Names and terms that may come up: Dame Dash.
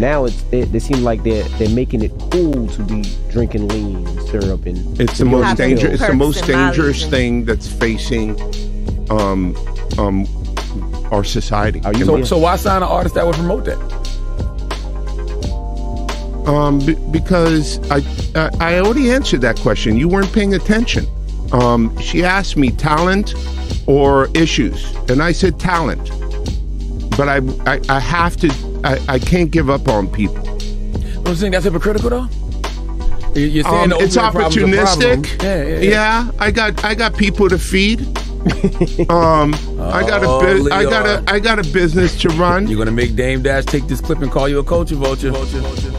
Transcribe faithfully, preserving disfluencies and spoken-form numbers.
now it's they, they seem like they're they're making it cool to be drinking lean syrup, and it's the most dangerous it's the most dangerous thing that's facing um um our society. Are you so, so why sign an artist that would promote that? Um, b because I, I I already answered that question. You weren't paying attention. Um, she asked me talent or issues, and I said talent. But I I, I have to. I, I can't give up on people. Don't you think that's hypocritical though? You're saying um, it's opportunistic. Yeah, yeah, yeah. yeah, I got I got people to feed. um, oh, I got a I got a I got a business to run. You're gonna make Dame Dash take this clip and call you a culture vulture. vulture, vulture.